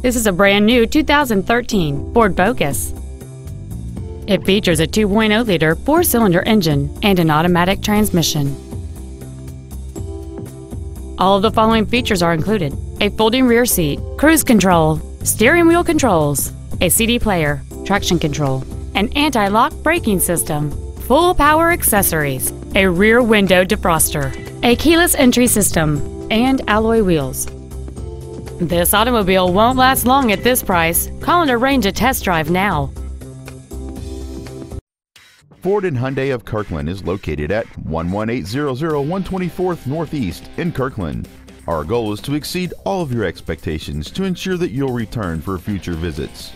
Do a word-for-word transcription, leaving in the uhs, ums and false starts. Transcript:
This is a brand new two thousand thirteen Ford Focus. It features a two point oh liter four-cylinder engine and an automatic transmission. All of the following features are included: a folding rear seat, cruise control, steering wheel controls, a C D player, traction control, an anti-lock braking system, full power accessories, a rear window defroster, a keyless entry system, and alloy wheels. This automobile won't last long at this price. Call and arrange a test drive now. Ford and Hyundai of Kirkland is located at one one eight zero zero one twenty-fourth Northeast in Kirkland. Our goal is to exceed all of your expectations to ensure that you'll return for future visits.